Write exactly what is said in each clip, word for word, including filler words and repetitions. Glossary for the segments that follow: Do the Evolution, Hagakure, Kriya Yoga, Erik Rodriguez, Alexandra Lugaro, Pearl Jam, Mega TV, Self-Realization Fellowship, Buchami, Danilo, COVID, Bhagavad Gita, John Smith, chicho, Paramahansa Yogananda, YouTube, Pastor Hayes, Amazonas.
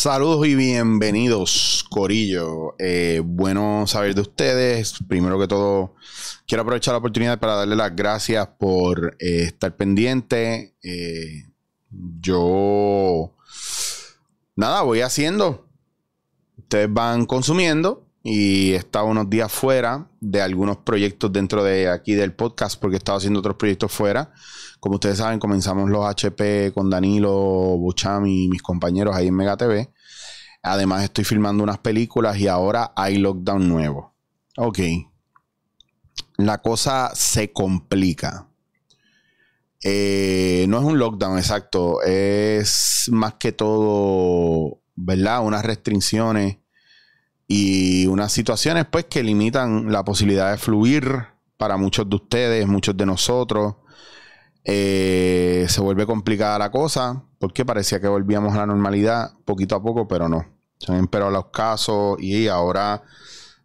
Saludos y bienvenidos, Corillo. Eh, bueno saber de ustedes. Primero que todo, quiero aprovechar la oportunidad para darle las gracias por eh, estar pendiente. Eh, yo... Nada, voy haciendo. Ustedes van consumiendo. Y he estado unos días fuera de algunos proyectos dentro de aquí del podcast, porque he estado haciendo otros proyectos fuera. Como ustedes saben, comenzamos los H P con Danilo, Buchami y mis compañeros ahí en Mega T V. Además, estoy filmando unas películas y ahora hay lockdown nuevo. Ok. La cosa se complica. Eh, no es un lockdown exacto. Es más que todo, ¿verdad? Unas restricciones y unas situaciones, pues, que limitan la posibilidad de fluir para muchos de ustedes, muchos de nosotros. Eh, se vuelve complicada la cosa, porque parecía que volvíamos a la normalidad poquito a poco, pero no. Se han empeorado los casos y ahora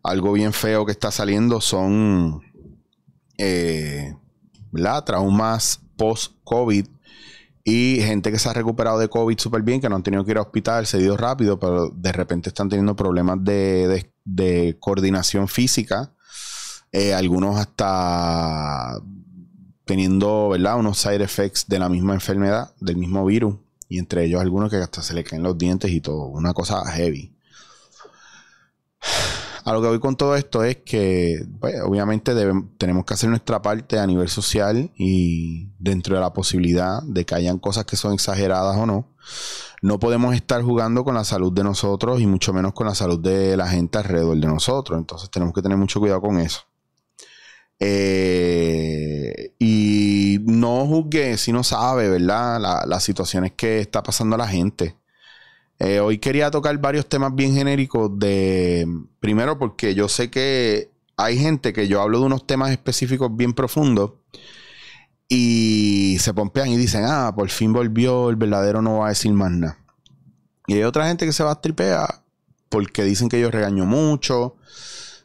algo bien feo que está saliendo son eh, ¿verdad? Traumas post-COVID y gente que se ha recuperado de COVID súper bien, que no han tenido que ir a hospital, se dio rápido, pero de repente están teniendo problemas de, de, de coordinación física. Eh, algunos hasta teniendo, ¿verdad?, unos side effects de la misma enfermedad, del mismo virus. Y entre ellos algunos que hasta se le caen los dientes y todo. Una cosa heavy. A lo que voy con todo esto es que, pues, obviamente debemos, tenemos que hacer nuestra parte a nivel social y dentro de la posibilidad de que hayan cosas que son exageradas o no. No podemos estar jugando con la salud de nosotros y mucho menos con la salud de la gente alrededor de nosotros. Entonces tenemos que tener mucho cuidado con eso. Eh, y no juzgue si no sabe, ¿verdad?, La, las situaciones que está pasando a la gente. Eh, hoy quería tocar varios temas bien genéricos de... Primero, porque yo sé que hay gente que yo hablo de unos temas específicos bien profundos y se pompean y dicen, ah, por fin volvió, el verdadero no va a decir más nada. Y hay otra gente que se va a tripear porque dicen que yo regaño mucho.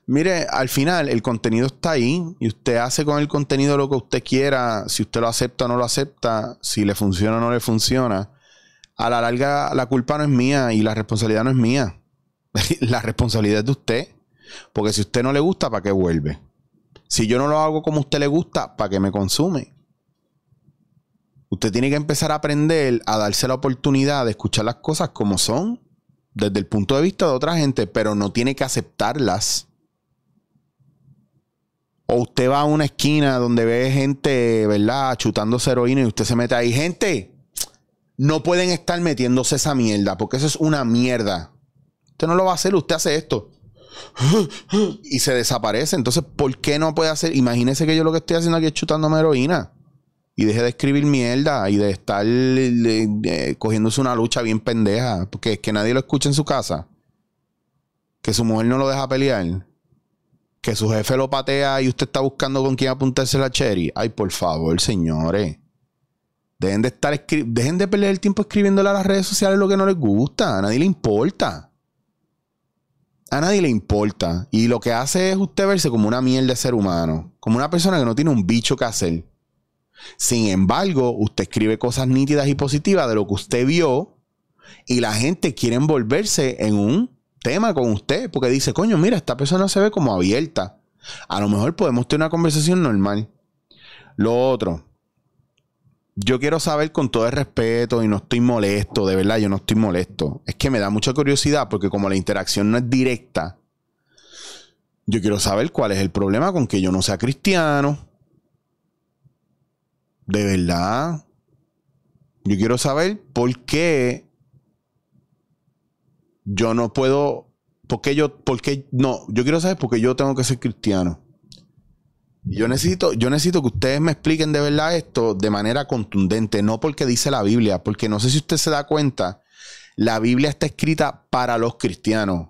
Mire, al final el contenido está ahí y usted hace con el contenido lo que usted quiera. Si usted lo acepta o no lo acepta, si le funciona o no le funciona. A la larga, la culpa no es mía y la responsabilidad no es mía. La responsabilidad es de usted. Porque si a usted no le gusta, ¿para qué vuelve? Si yo no lo hago como a usted le gusta, ¿para qué me consume? Usted tiene que empezar a aprender a darse la oportunidad de escuchar las cosas como son, desde el punto de vista de otra gente, pero no tiene que aceptarlas. O usted va a una esquina donde ve gente, ¿verdad?, chutándose heroína y usted se mete ahí. ¡Gente! No pueden estar metiéndose esa mierda, porque eso es una mierda. Usted no lo va a hacer, usted hace esto. Y se desaparece. Entonces, ¿por qué no puede hacer? Imagínese que yo lo que estoy haciendo aquí es chutándome heroína. Y deje de escribir mierda y de estar eh, eh, cogiéndose una lucha bien pendeja. Porque es que nadie lo escucha en su casa. Que su mujer no lo deja pelear. Que su jefe lo patea y usted está buscando con quién apuntarse la cherry. Ay, por favor, señores. Dejen de estar escri- dejen de perder el tiempo escribiéndole a las redes sociales lo que no les gusta. A nadie le importa. A nadie le importa. Y lo que hace es usted verse como una mierda de ser humano. Como una persona que no tiene un bicho que hacer. Sin embargo, usted escribe cosas nítidas y positivas de lo que usted vio. Y la gente quiere envolverse en un tema con usted. Porque dice, coño, mira, esta persona se ve como abierta. A lo mejor podemos tener una conversación normal. Lo otro. Yo quiero saber con todo el respeto y no estoy molesto, de verdad, yo no estoy molesto. Es que me da mucha curiosidad porque como la interacción no es directa, yo quiero saber cuál es el problema con que yo no sea cristiano. De verdad. Yo quiero saber por qué yo no puedo, por qué yo, por qué, no, yo quiero saber por qué yo tengo que ser cristiano. Yo necesito, yo necesito que ustedes me expliquen de verdad esto de manera contundente, no porque dice la Biblia, porque no sé si usted se da cuenta, la Biblia está escrita para los cristianos.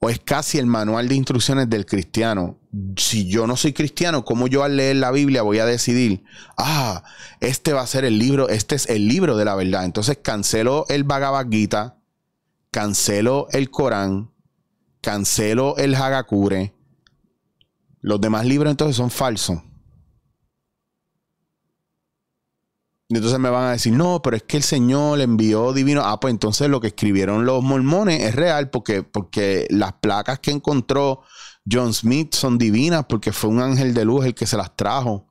O es casi el manual de instrucciones del cristiano. Si yo no soy cristiano, ¿cómo yo al leer la Biblia voy a decidir? Ah, este va a ser el libro, este es el libro de la verdad. Entonces cancelo el Bhagavad Gita, cancelo el Corán, cancelo el Hagakure. Los demás libros entonces son falsos. Entonces me van a decir, no, pero es que el Señor le envió divino. Ah, pues entonces lo que escribieron los mormones es real, porque, porque las placas que encontró John Smith son divinas, porque fue un ángel de luz el que se las trajo.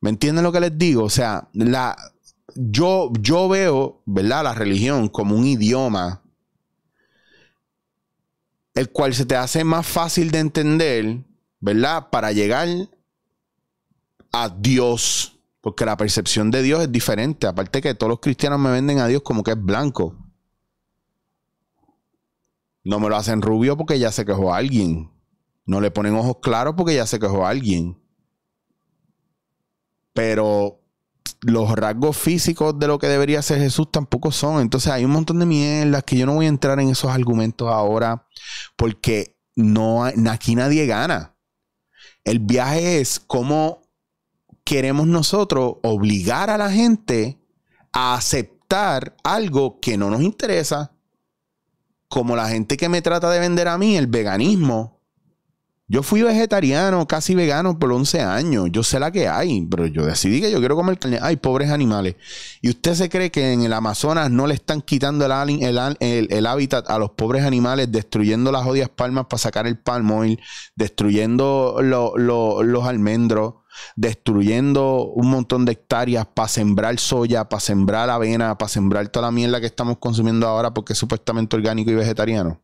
¿Me entienden lo que les digo? O sea, la, yo, yo veo, ¿verdad?, la religión como un idioma, el cual se te hace más fácil de entender, ¿verdad?, para llegar a Dios. Porque la percepción de Dios es diferente. Aparte que todos los cristianos me venden a Dios como que es blanco. No me lo hacen rubio porque ya se quejó a alguien. No le ponen ojos claros porque ya se quejó a alguien. Pero los rasgos físicos de lo que debería ser Jesús tampoco son. Entonces hay un montón de mierdas que yo no voy a entrar en esos argumentos ahora. Porque no, aquí nadie gana. El viaje es como... queremos nosotros obligar a la gente a aceptar algo que no nos interesa. Como la gente que me trata de vender a mí el veganismo. Yo fui vegetariano, casi vegano por once años. Yo sé la que hay, pero yo decidí que yo quiero comer carne. Ay, pobres animales. ¿Y usted se cree que en el Amazonas no le están quitando el, el, el, el hábitat a los pobres animales, destruyendo las jodidas palmas para sacar el palm oil, destruyendo lo, lo, los almendros, destruyendo un montón de hectáreas para sembrar soya, para sembrar avena, para sembrar toda la mierda que estamos consumiendo ahora porque es supuestamente orgánico y vegetariano?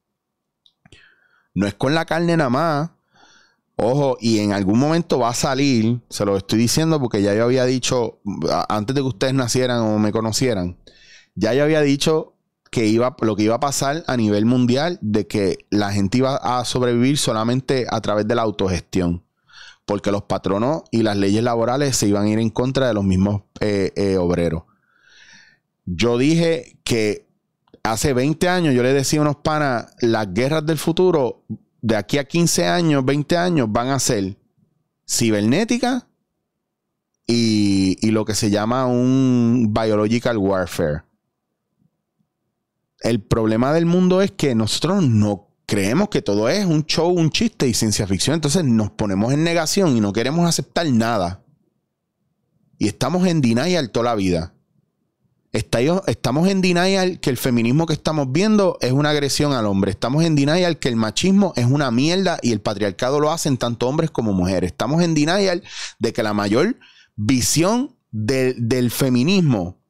No es con la carne nada más. Ojo, y en algún momento va a salir, se lo estoy diciendo porque ya yo había dicho, antes de que ustedes nacieran o me conocieran, ya yo había dicho que iba, lo que iba a pasar a nivel mundial, de que la gente iba a sobrevivir solamente a través de la autogestión. Porque los patronos y las leyes laborales se iban a ir en contra de los mismos eh, eh, obreros. Yo dije que hace veinte años, yo les decía a unos panas, las guerras del futuro, de aquí a quince años, veinte años, van a ser cibernética y, y lo que se llama un biological warfare. El problema del mundo es que nosotros no creemos que todo es un show, un chiste y ciencia ficción. Entonces nos ponemos en negación y no queremos aceptar nada. Y estamos en denial toda la vida. Estamos en denial que el feminismo que estamos viendo es una agresión al hombre. Estamos en denial que el machismo es una mierda y el patriarcado lo hacen tanto hombres como mujeres. Estamos en denial de que la mayor visión del, del feminismo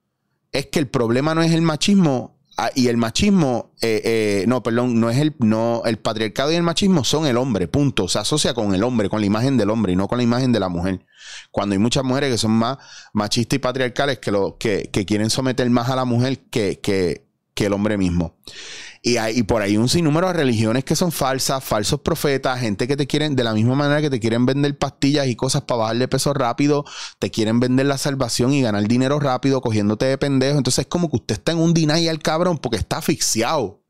es que el problema no es el machismo. Y el machismo, eh, eh, no, perdón, no es el, no, el patriarcado y el machismo son el hombre, punto. Se asocia con el hombre, con la imagen del hombre y no con la imagen de la mujer. Cuando hay muchas mujeres que son más machistas y patriarcales que, lo, que, que quieren someter más a la mujer que, que, que el hombre mismo. Y, hay, y por ahí un sinnúmero de religiones que son falsas, falsos profetas, gente que te quieren, de la misma manera que te quieren vender pastillas y cosas para bajar de peso rápido, te quieren vender la salvación y ganar dinero rápido cogiéndote de pendejo. Entonces es como que usted está en un denial, cabrón, porque está asfixiado.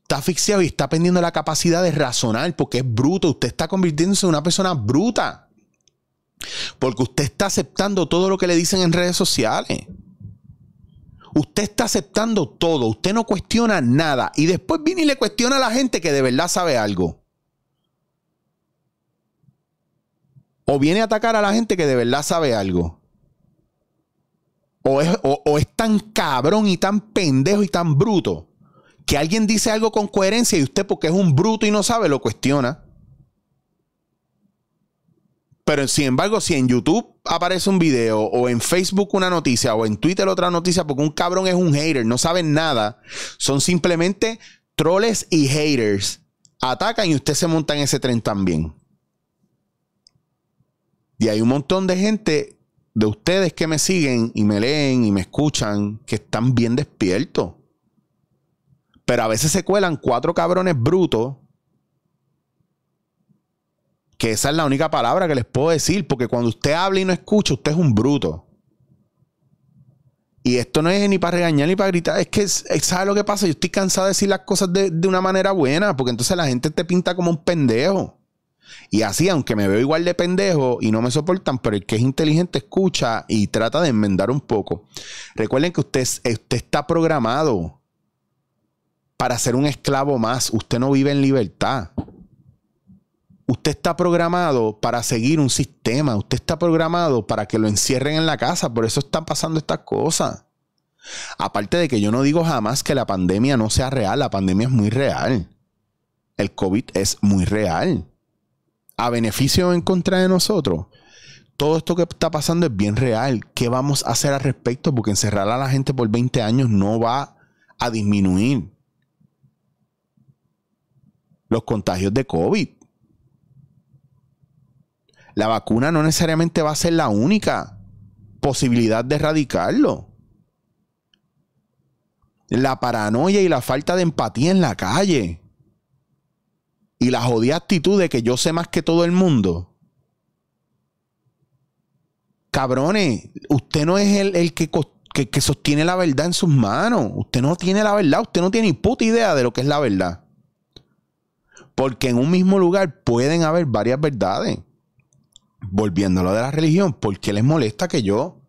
Está asfixiado y está perdiendo la capacidad de razonar porque es bruto. Usted está convirtiéndose en una persona bruta porque usted está aceptando todo lo que le dicen en redes sociales. Usted está aceptando todo. Usted no cuestiona nada. Y después viene y le cuestiona a la gente que de verdad sabe algo. O viene a atacar a la gente que de verdad sabe algo. O es, o, o es tan cabrón y tan pendejo y tan bruto que alguien dice algo con coherencia y usted, porque es un bruto y no sabe, lo cuestiona. Pero sin embargo, si en YouTube aparece un video o en Facebook una noticia o en Twitter otra noticia, porque un cabrón es un hater, no saben nada, son simplemente troles y haters. Atacan y usted se monta en ese tren también. Y hay un montón de gente de ustedes que me siguen y me leen y me escuchan que están bien despiertos. Pero a veces se cuelan cuatro cabrones brutos. Que esa es la única palabra que les puedo decir, porque cuando usted habla y no escucha, usted es un bruto. Y esto no es ni para regañar ni para gritar. Es que, ¿sabe lo que pasa? Yo estoy cansado de decir las cosas de, de una manera buena, porque entonces la gente te pinta como un pendejo. Y así, aunque me veo igual de pendejo y no me soportan, pero el que es inteligente escucha y trata de enmendar un poco. Recuerden que usted, usted está programado para ser un esclavo más. Usted no vive en libertad. usted está programado para seguir un sistema. Usted está programado para que lo encierren en la casa. Por eso están pasando estas cosas. Aparte de que yo no digo jamás que la pandemia no sea real. La pandemia es muy real. El COVID es muy real. A beneficio o en contra de nosotros, todo esto que está pasando es bien real. ¿Qué vamos a hacer al respecto? Porque encerrar a la gente por veinte años no va a disminuir los contagios de COVID. La vacuna no necesariamente va a ser la única posibilidad de erradicarlo. La paranoia y la falta de empatía en la calle y la jodida actitud de que yo sé más que todo el mundo. Cabrones, usted no es el, el que, que, que sostiene la verdad en sus manos. Usted no tiene la verdad. Usted no tiene ni puta idea de lo que es la verdad. Porque en un mismo lugar pueden haber varias verdades. Volviendo a lo de la religión, ¿por qué les molesta que yo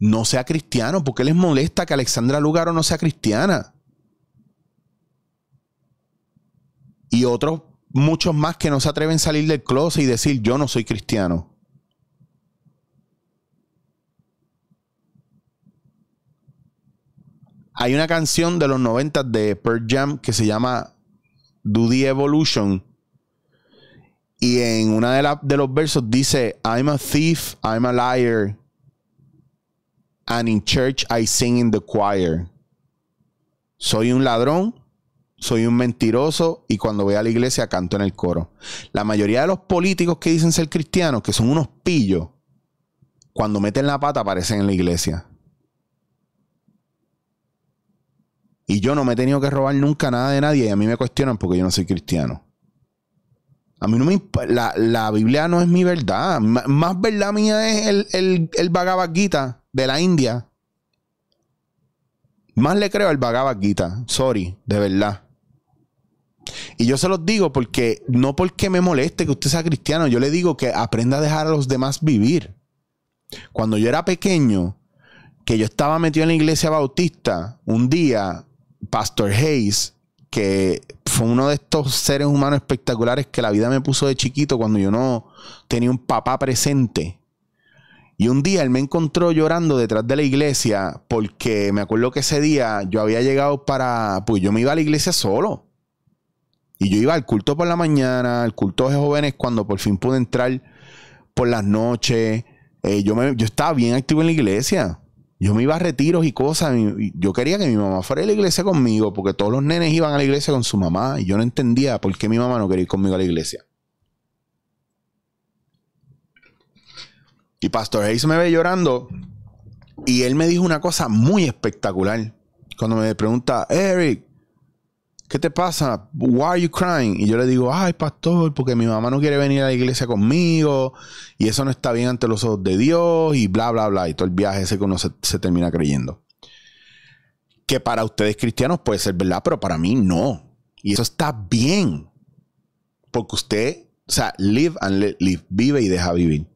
no sea cristiano? ¿Por qué les molesta que Alexandra Lugaro no sea cristiana? Y otros, muchos más que no se atreven a salir del closet y decir, yo no soy cristiano. Hay una canción de los noventa de Pearl Jam que se llama Do the Evolution. Y en uno de, de los versos dice, I'm a thief, I'm a liar, and in church I sing in the choir. Soy un ladrón, soy un mentiroso, y cuando voy a la iglesia canto en el coro. La mayoría de los políticos que dicen ser cristianos, que son unos pillos, cuando meten la pata aparecen en la iglesia. Y yo no me he tenido que robar nunca nada de nadie, y a mí me cuestionan porque yo no soy cristiano. A mí no me la, la Biblia no es mi verdad. M más verdad mía es el, el, el Bhagavad Gita de la India. Más le creo al Bhagavad Gita. Sorry, de verdad. Y yo se los digo porque no porque me moleste que usted sea cristiano. Yo le digo que aprenda a dejar a los demás vivir. Cuando yo era pequeño, que yo estaba metido en la iglesia bautista, un día Pastor Hayes, que fue uno de estos seres humanos espectaculares que la vida me puso de chiquito cuando yo no tenía un papá presente. Y un día él me encontró llorando detrás de la iglesia porque me acuerdo que ese día yo había llegado para... Pues yo me iba a la iglesia solo. Y yo iba al culto por la mañana, al culto de jóvenes cuando por fin pude entrar por las noches. Eh, yo, me, yo estaba bien activo en la iglesia. Yo me iba a retiros y cosas. Yo quería que mi mamá fuera a la iglesia conmigo porque todos los nenes iban a la iglesia con su mamá y yo no entendía por qué mi mamá no quería ir conmigo a la iglesia. Y Pastor Hayes me ve llorando y él me dijo una cosa muy espectacular. Cuando me pregunta, Eric, ¿qué te pasa? Why are you crying? Y yo le digo, ay, pastor, porque mi mamá no quiere venir a la iglesia conmigo y eso no está bien ante los ojos de Dios y bla, bla, bla. Y todo el viaje ese que uno se, se termina creyendo. Que para ustedes cristianos puede ser verdad, pero para mí no. Y eso está bien. Porque usted, o sea, live and let live, vive y deja vivir.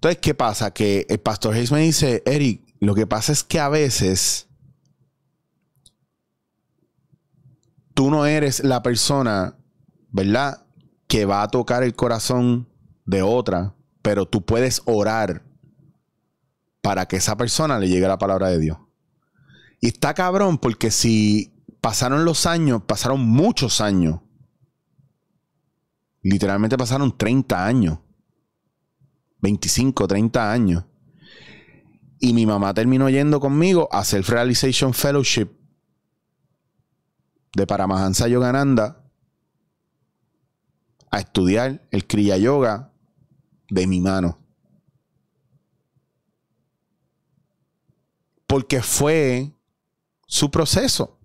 Entonces, ¿qué pasa? Que el pastor Hayes me dice, Eric, lo que pasa es que a veces... tú no eres la persona, ¿verdad?, que va a tocar el corazón de otra, pero tú puedes orar para que esa persona le llegue la palabra de Dios. Y está cabrón porque si pasaron los años, pasaron muchos años, literalmente pasaron treinta años, veinticinco, treinta años, y mi mamá terminó yendo conmigo a Self-Realization Fellowship de Paramahansa Yogananda a estudiar el Kriya Yoga de mi mano. Porque fue su proceso.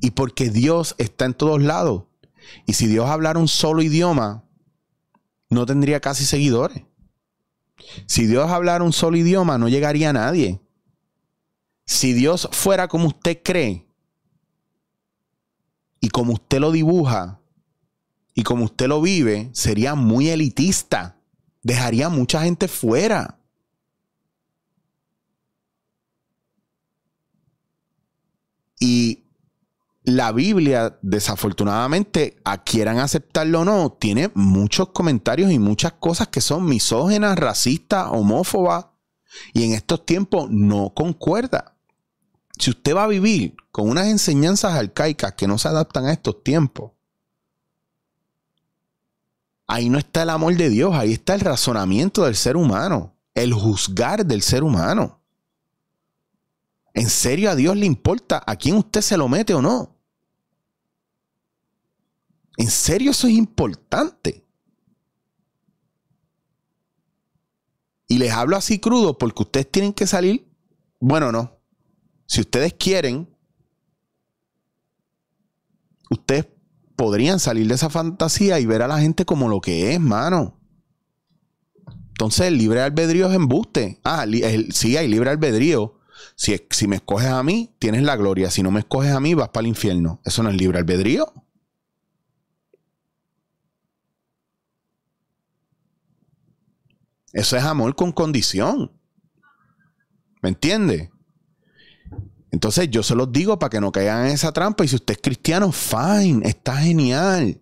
Y porque Dios está en todos lados. Y si Dios hablara un solo idioma, no tendría casi seguidores. Si Dios hablara un solo idioma, no llegaría a nadie. Si Dios fuera como usted cree, y como usted lo dibuja y como usted lo vive, sería muy elitista. Dejaría mucha gente fuera. Y la Biblia, desafortunadamente, a quieran aceptarlo o no, tiene muchos comentarios y muchas cosas que son misógenas, racistas, homófobas, y en estos tiempos no concuerda. Si usted va a vivir con unas enseñanzas arcaicas que no se adaptan a estos tiempos, ahí no está el amor de Dios, ahí está el razonamiento del ser humano, el juzgar del ser humano. ¿En serio a Dios le importa a quién usted se lo mete o no? ¿En serio eso es importante? Y les hablo así crudo porque ustedes tienen que salir, bueno, no. Si ustedes quieren, ustedes podrían salir de esa fantasía y ver a la gente como lo que es, mano. Entonces, el libre albedrío es embuste. Ah, el, el, sí, hay libre albedrío. Si, si me escoges a mí, tienes la gloria. Si no me escoges a mí, vas para el infierno. Eso no es libre albedrío. Eso es amor con condición. ¿Me entiendes? Entonces yo se los digo para que no caigan en esa trampa. Y si usted es cristiano, fine, está genial.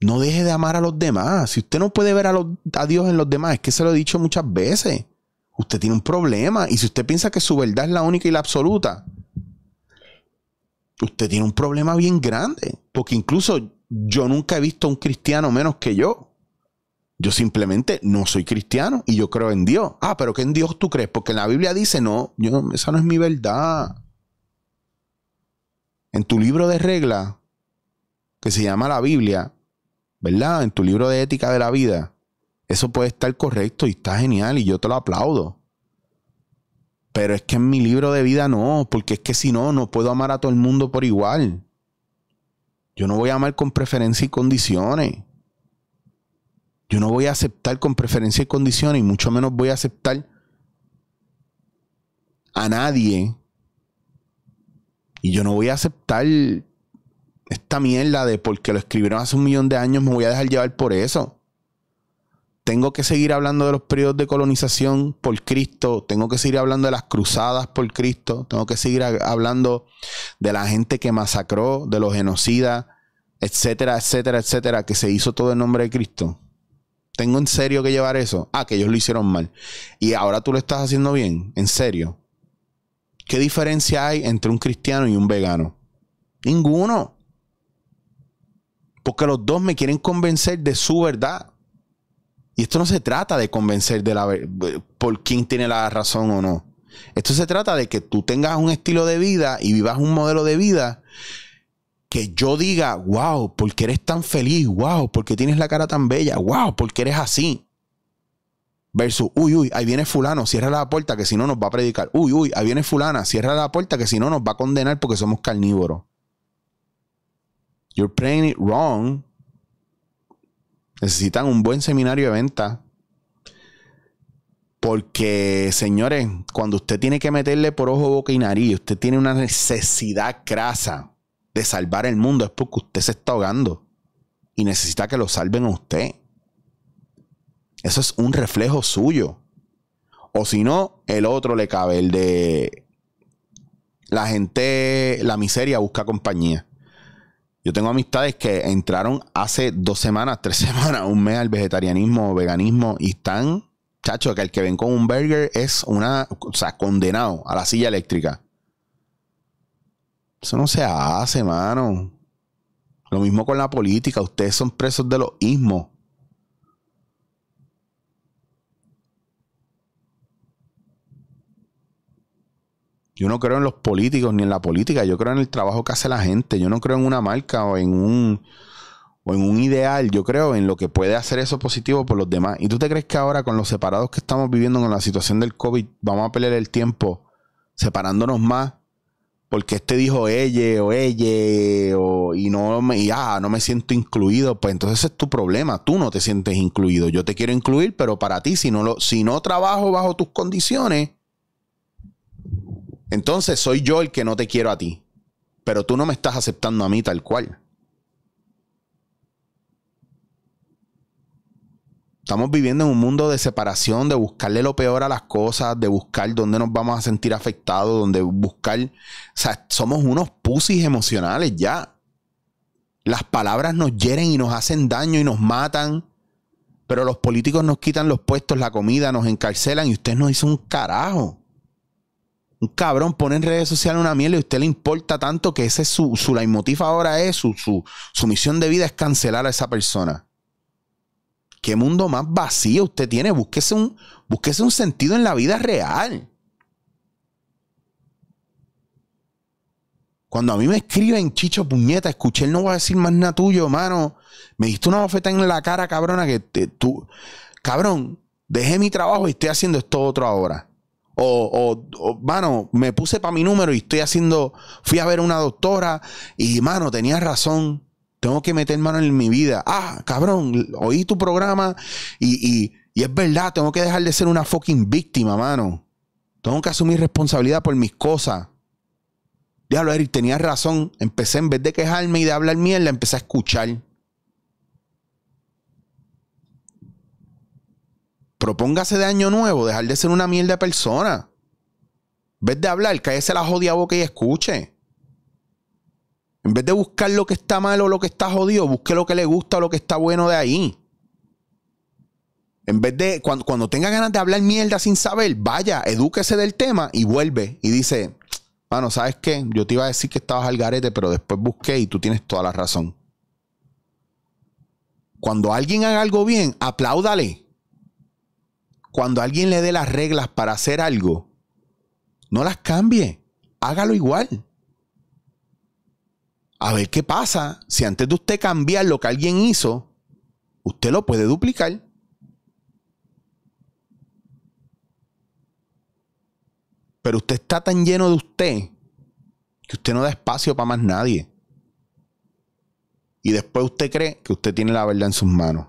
No deje de amar a los demás. Si usted no puede ver a, los, a Dios en los demás, es que se lo he dicho muchas veces. Usted tiene un problema. Y si usted piensa que su verdad es la única y la absoluta, usted tiene un problema bien grande. Porque incluso yo nunca he visto a un cristiano menos que yo. Yo simplemente no soy cristiano y yo creo en Dios. Ah, pero ¿qué en Dios tú crees? Porque en la Biblia dice, no, yo, esa no es mi verdad. En tu libro de reglas, que se llama la Biblia, ¿verdad? En tu libro de ética de la vida, eso puede estar correcto y está genial y yo te lo aplaudo. Pero es que en mi libro de vida no, porque es que si no, no puedo amar a todo el mundo por igual. Yo no voy a amar con preferencia y condiciones. Yo no voy a aceptar con preferencia y condiciones y mucho menos voy a aceptar a nadie. Y yo no voy a aceptar esta mierda de porque lo escribieron hace un millón de años me voy a dejar llevar por eso. Tengo que seguir hablando de los periodos de colonización por Cristo. Tengo que seguir hablando de las cruzadas por Cristo. Tengo que seguir hablando de la gente que masacró, de los genocidas, etcétera, etcétera, etcétera, que se hizo todo en nombre de Cristo. ¿Tengo en serio que llevar eso? Ah, que ellos lo hicieron mal. Y ahora tú lo estás haciendo bien. ¿En serio? ¿Qué diferencia hay entre un cristiano y un vegano? Ninguno. Porque los dos me quieren convencer de su verdad. Y esto no se trata de convencer de la, por quién tiene la razón o no. Esto se trata de que tú tengas un estilo de vida y vivas un modelo de vida que yo diga, wow, ¿por qué eres tan feliz? Wow, ¿por qué tienes la cara tan bella? Wow, ¿por qué eres así? Versus, uy, uy, ahí viene fulano, cierra la puerta que si no nos va a predicar. Uy, uy, ahí viene fulana, cierra la puerta que si no nos va a condenar porque somos carnívoros. You're playing it wrong. Necesitan un buen seminario de venta. Porque, señores, cuando usted tiene que meterle por ojo, boca y nariz, usted tiene una necesidad crasa de salvar el mundo, es porque usted se está ahogando y necesita que lo salven a usted. Eso es un reflejo suyo. O si no, el otro le cabe, el de la gente, la miseria busca compañía. Yo tengo amistades que entraron hace dos semanas, tres semanas, un mes al vegetarianismo o veganismo y están, chacho, que el que ven con un burger es una, o sea, condenado a la silla eléctrica. Eso no se hace, mano. Lo mismo con la política. Ustedes son presos de los ismos. Yo no creo en los políticos ni en la política. Yo creo en el trabajo que hace la gente. Yo no creo en una marca o en un, o en un ideal. Yo creo en lo que puede hacer eso positivo por los demás. ¿Y tú te crees que ahora con los separados que estamos viviendo con la situación del COVID vamos a pelear el tiempo separándonos más? Porque este dijo ella o ella o, y, no me, y ah, no me siento incluido. Pues entonces ese es tu problema. Tú no te sientes incluido. Yo te quiero incluir, pero para ti, si no, lo, si no trabajo bajo tus condiciones, entonces soy yo el que no te quiero a ti. Pero tú no me estás aceptando a mí tal cual. Estamos viviendo en un mundo de separación, de buscarle lo peor a las cosas, de buscar dónde nos vamos a sentir afectados, donde buscar... O sea, somos unos pusis emocionales ya. Las palabras nos hieren y nos hacen daño y nos matan. Pero los políticos nos quitan los puestos, la comida, nos encarcelan y usted no hizo un carajo. Un cabrón pone en redes sociales una mierda y a usted le importa tanto que ese es su, su leitmotiv ahora es, su, su, su misión de vida es cancelar a esa persona. ¿Qué mundo más vacío usted tiene? Búsquese un, búsquese un sentido en la vida real. Cuando a mí me escriben, chicho, puñeta, escuché el no voy a decir más nada tuyo, mano. Me diste una bofeta en la cara, cabrona, que te, tú... Cabrón, dejé mi trabajo y estoy haciendo esto otro ahora. O, o, o mano, me puse para mi número y estoy haciendo... Fui a ver una doctora y, mano, tenía razón. Tengo que meter mano en mi vida. Ah, cabrón, oí tu programa y, y, y es verdad, tengo que dejar de ser una fucking víctima, mano. Tengo que asumir responsabilidad por mis cosas. Diablo, Eric, tenías razón. Empecé, en vez de quejarme y de hablar mierda, empecé a escuchar. Propóngase de año nuevo dejar de ser una mierda de persona. En vez de hablar, cállese la jodida boca y escuche. En vez de buscar lo que está malo o lo que está jodido, busque lo que le gusta o lo que está bueno de ahí. En vez de, cuando, cuando tenga ganas de hablar mierda sin saber, vaya, edúquese del tema y vuelve. Y dice, mano, ¿sabes qué? Yo te iba a decir que estabas al garete, pero después busqué y tú tienes toda la razón. Cuando alguien haga algo bien, apláudale. Cuando alguien le dé las reglas para hacer algo, no las cambie. Hágalo igual. A ver qué pasa si antes de usted cambiar lo que alguien hizo, usted lo puede duplicar. Pero usted está tan lleno de usted que usted no da espacio para más nadie. Y después usted cree que usted tiene la verdad en sus manos.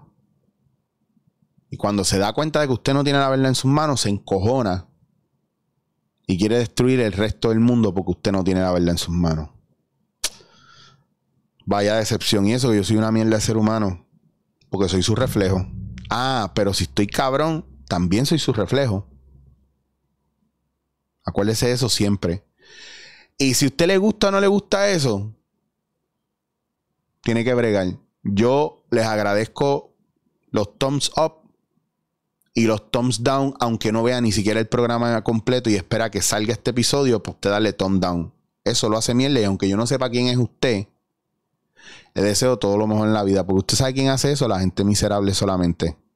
Y cuando se da cuenta de que usted no tiene la verdad en sus manos, se encojona y quiere destruir el resto del mundo porque usted no tiene la verdad en sus manos. Vaya decepción. Y eso, que yo soy una mierda de ser humano. Porque soy su reflejo. Ah, pero si estoy cabrón, también soy su reflejo. Acuérdese eso siempre. Y si a usted le gusta o no le gusta eso, tiene que bregar. Yo les agradezco los thumbs up y los thumbs down, aunque no vea ni siquiera el programa completo y espera que salga este episodio, pues usted darle thumbs down. Eso lo hace mierda. Y aunque yo no sepa quién es usted, le deseo todo lo mejor en la vida, porque usted sabe quién hace eso, la gente miserable solamente.